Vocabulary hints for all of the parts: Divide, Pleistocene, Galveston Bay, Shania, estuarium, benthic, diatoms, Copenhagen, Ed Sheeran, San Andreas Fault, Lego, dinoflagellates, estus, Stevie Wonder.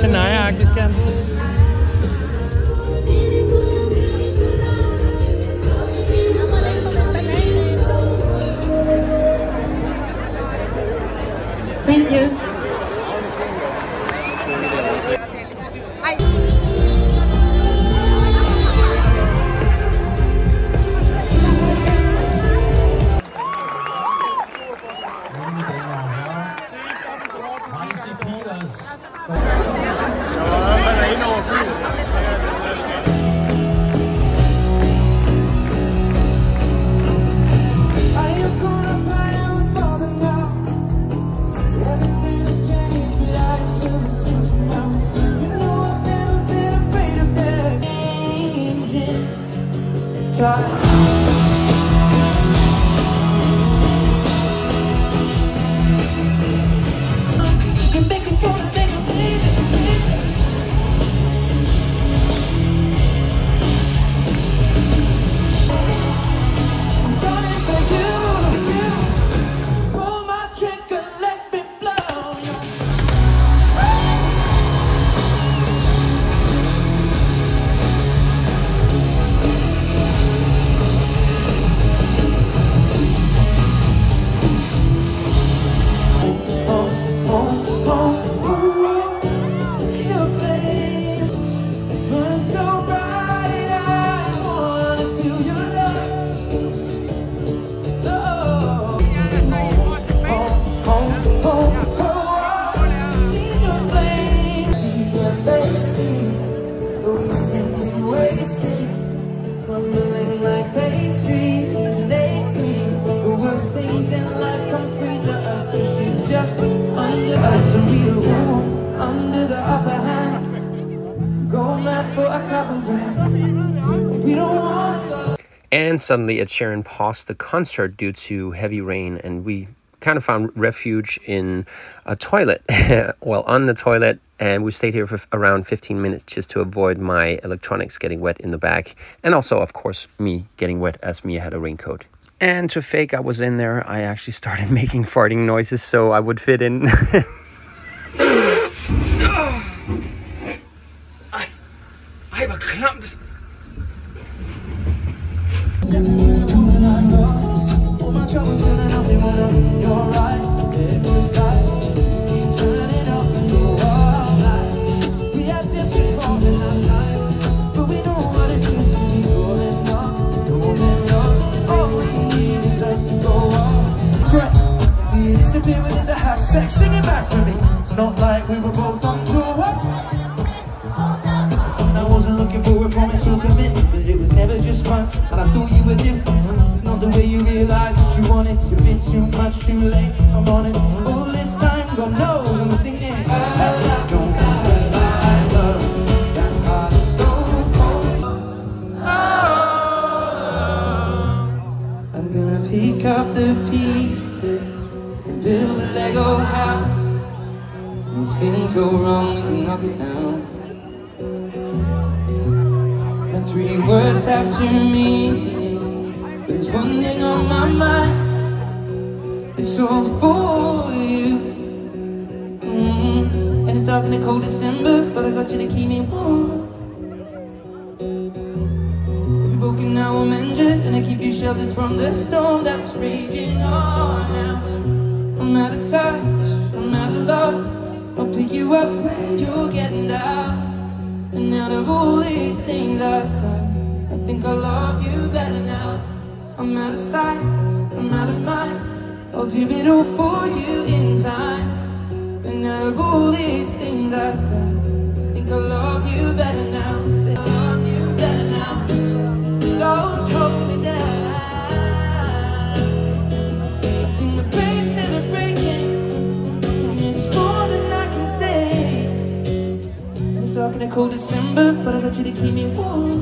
Shania-agtig skærm. Thank you. And suddenly Ed Sheeran paused the concert due to heavy rain, and we kind of found refuge in a toilet, well, on the toilet, and we stayed here for around 15 minutes just to avoid my electronics getting wet in the back, and also, of course, me getting wet as Mia had a raincoat. And to fake I was in there, I actually started making farting noises so I would fit in. I have a clump. And I thought you were different. It's not the way you realize what you want. It's a bit too much, too late. I'm on it. All this time, God knows I'm singing. I don't know my love. That heart is so cold. I'm gonna pick up the pieces and build a Lego house. When things go wrong, we can knock it down. Three words have two meanings, but there's one thing on my mind. It's all for you. And it's dark in a cold December, but I got you to keep me warm. If you're broken now, I'll mend you, and I keep you sheltered from the storm that's raging on now. I'm out of touch, I'm out of love. I'll pick you up when you're getting down. And out of all these things I love, I think I love you better now. I'm out of sight, I'm out of mind. I'll give it all for you in time. And out of all these things I love, I think I love you better now. Say I love you better now. Don't hold me down. I think the waves are breaking, and it's more than I can take. It's dark in a cold December, but I got you to keep me warm.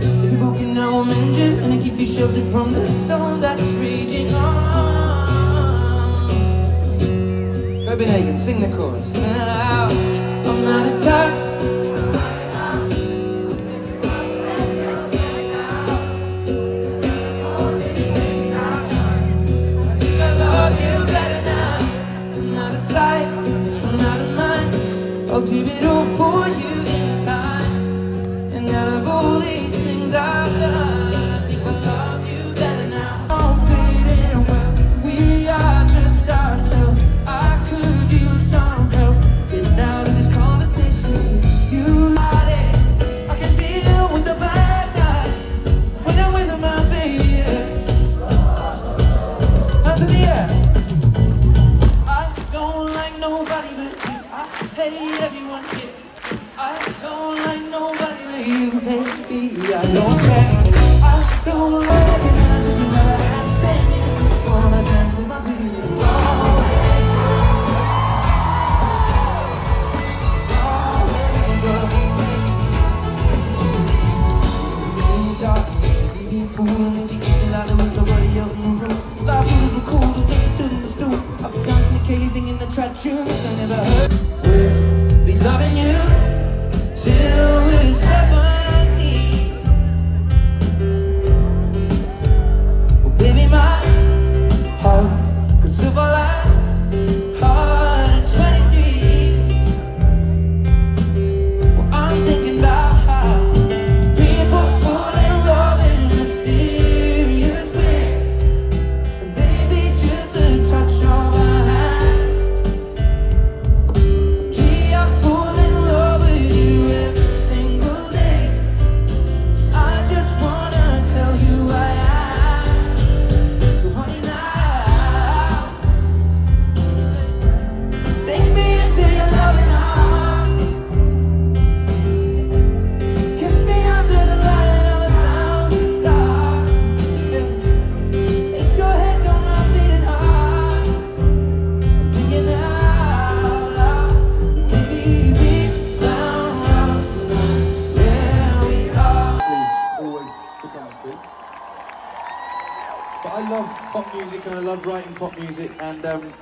If you're broken now, I'll mend you, and I keep you sheltered from the storm that's raging on. Copenhagen, sing the chorus now. I'm out of time. I love you better now. I'm out of sight.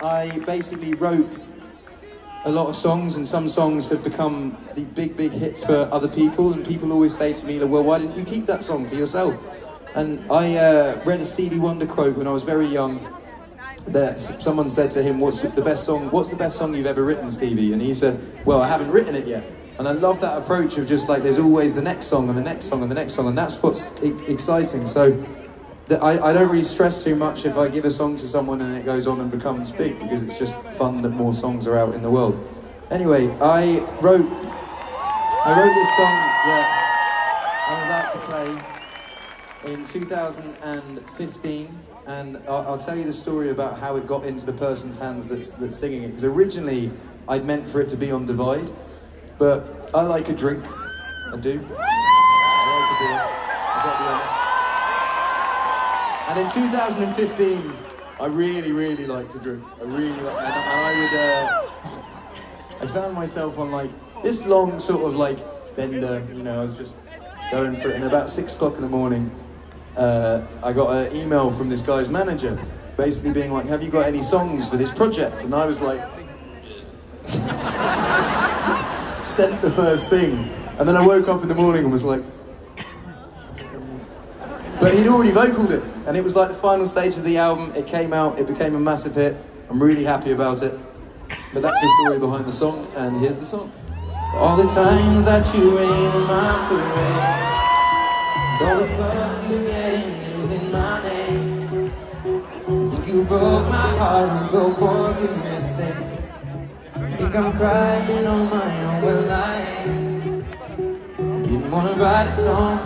I basically wrote a lot of songs, and some songs have become the big hits for other people, and people always say to me, well, why didn't you keep that song for yourself? And I read a Stevie Wonder quote when I was very young that someone said to him, what's the best song you've ever written, Stevie? And he said, well, I haven't written it yet. And I love that approach of just like, there's always the next song and the next song and the next song, and that's what's exciting. So I don't really stress too much if I give a song to someone and it goes on and becomes big, because it's just fun that more songs are out in the world. Anyway, I wrote this song that I'm about to play in 2015, and I'll tell you the story about how it got into the person's hands that's singing it. Because originally I'd meant for it to be on Divide, but I like a drink. I do. I like a beer. I've got to be honest. And in 2015, I really like to drink. I found myself on like this long sort of like bender, you know, I was just going for it. And about 6 o'clock in the morning, I got an email from this guy's manager, basically being like, have you got any songs for this project? And I was like, just sent the first thing. And then I woke up in the morning and was like, but he'd already vocaled it, and it was like the final stage of the album. It came out, it became a massive hit. I'm really happy about it. But that's the story behind the song, and here's the song. All the times that you rain in my parade, all the clubs you get in using my name. I think you broke my heart, and go for goodness sake. I think I'm crying on my own, well I ain't. Didn't wanna write a song,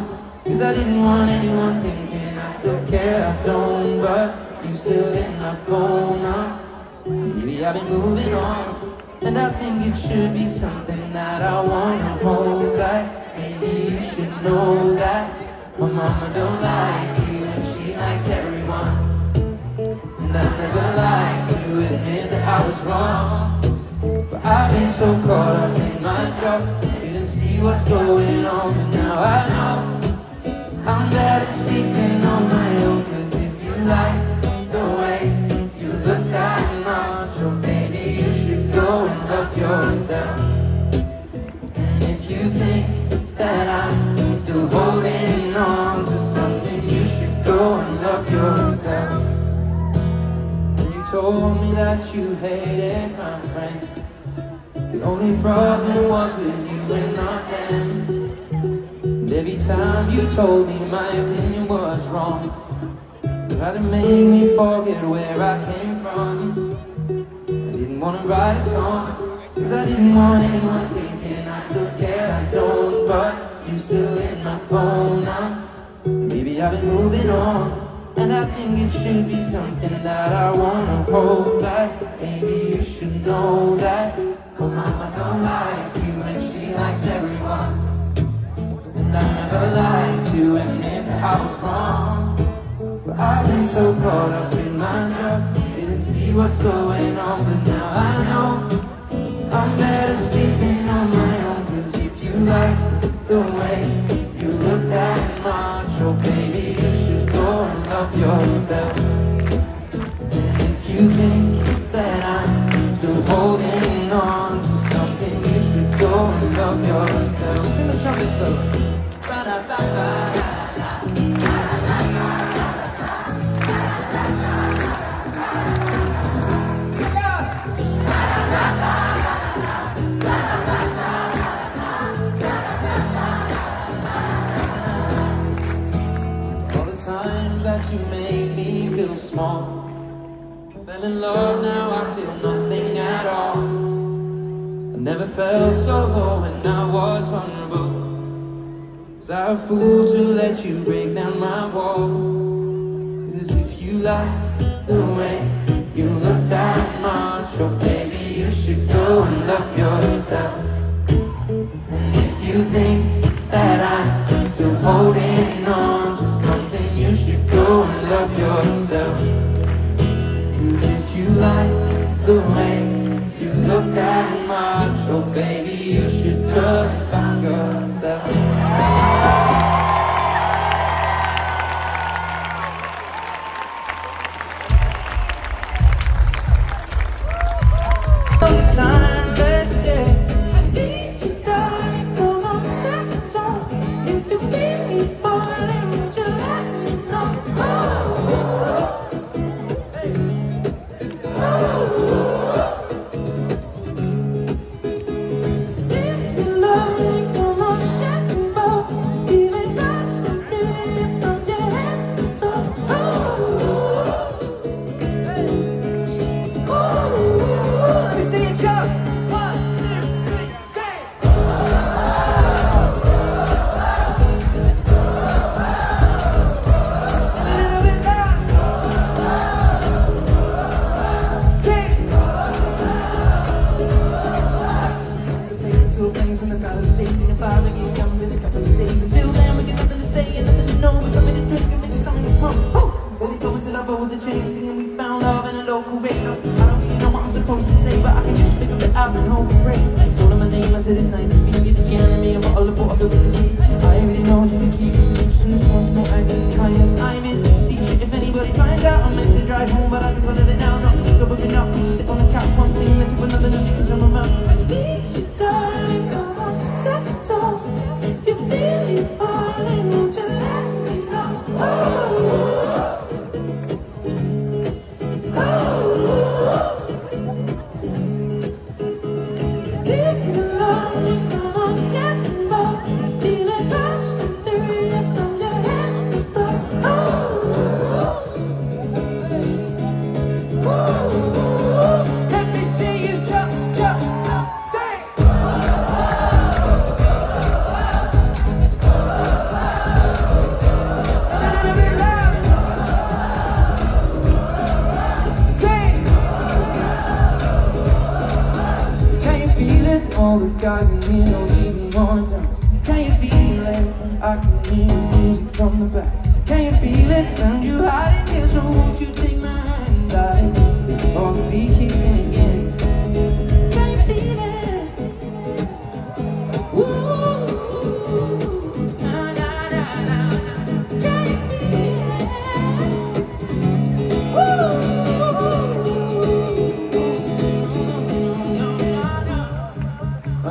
cause I didn't want anyone thinking I still care, I don't, but you still hit my phone up. Baby, I've been moving on, and I think it should be something that I wanna hold back. Maybe you should know that my mama don't like you, and she likes everyone. And I never liked to admit that I was wrong, but I've been so caught up in my job, didn't see what's going on, but now I know I'm better sleeping on my own. Cause if you like the way you look that much, oh baby, you should go and love yourself. And if you think that I'm still holding on to something, you should go and love yourself. And you told me that you hated my friends, the only problem was with you and not them. Every time you told me my opinion was wrong, tried to make me forget where I came from. I didn't want to write a song, cause I didn't want anyone thinking I still care, I don't, but you still hit my phone up. Maybe I've been moving on, and I think it should be something that I wanna hold back. Maybe you should know that my mama don't like you, and she likes everyone. I never lied to anyone. so caught up in my job, didn't see what's going on, but now I know I'm better sleeping on my own. Cause if you like the way you look that much, oh baby, you should go and love yourself. And if you think that I'm still holding on to something, you should go and love yourself. Sing the trumpet solo. Ba-da-ba-ba. You made me feel small. I fell in love, now I feel nothing at all. I never felt so low and I was vulnerable. Was I a fool to let you break down my wall? Cause if you like the way you look that much, oh baby, you should go and love yourself. And if you think that I'm still holding on to something, you should go and love yourself. Cause if you like the way you look that much, oh baby, you should just fuck yourself. This time that day, I need you, darling. Come on, set the tone. If you feel me falling, would you let me know?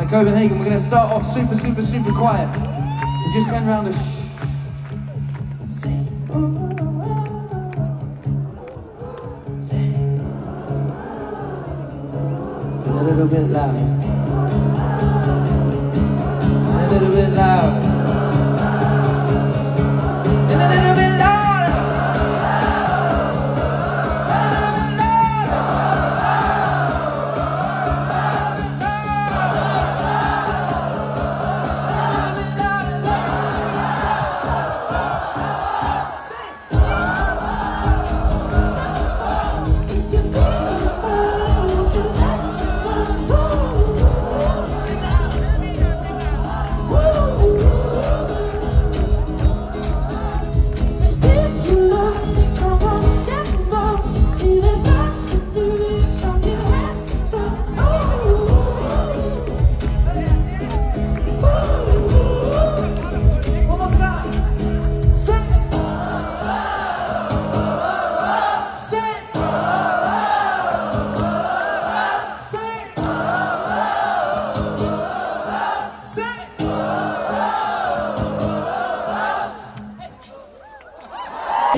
Copenhagen, we're going to start off super, super, super quiet. So just send round a shh and say, oh, say, and a little bit loud, and a little bit loud, and a little bit loud. Woo! I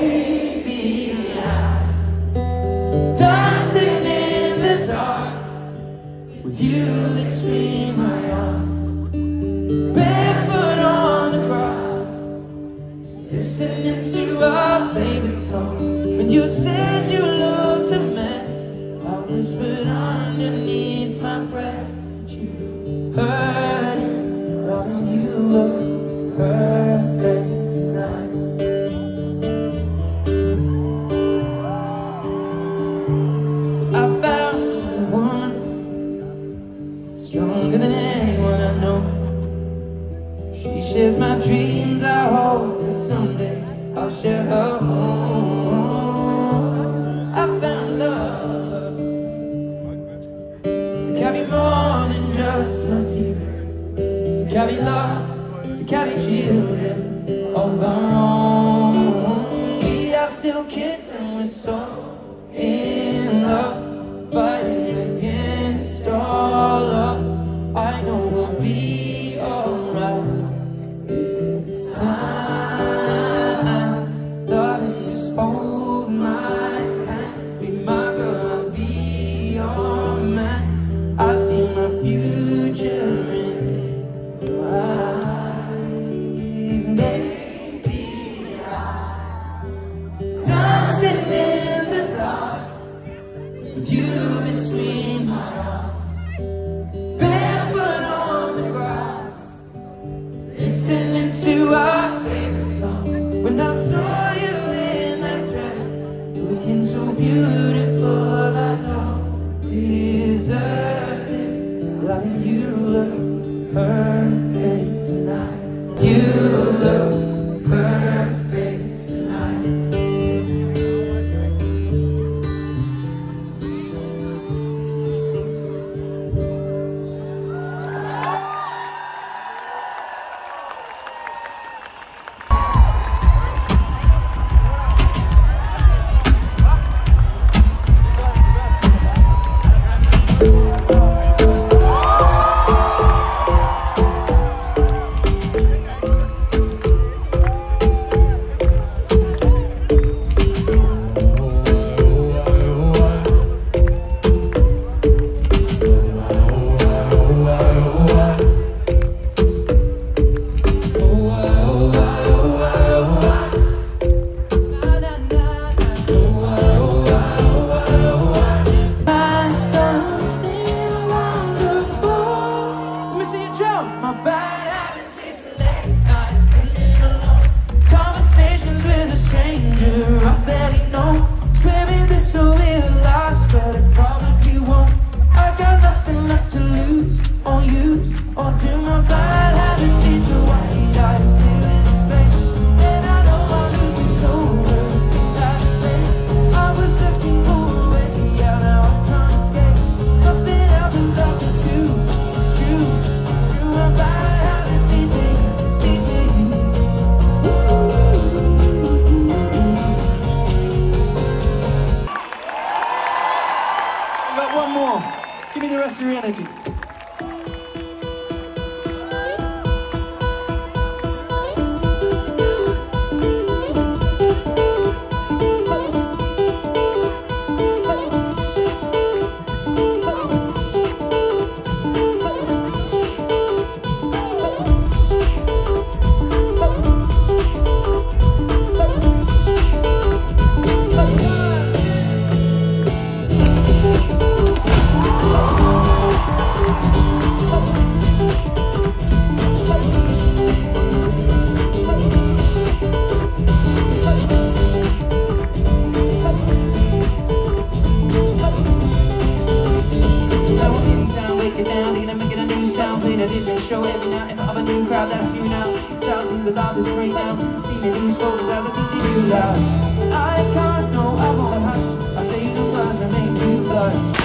can't, no, I won't hush. I say the words that make you blush.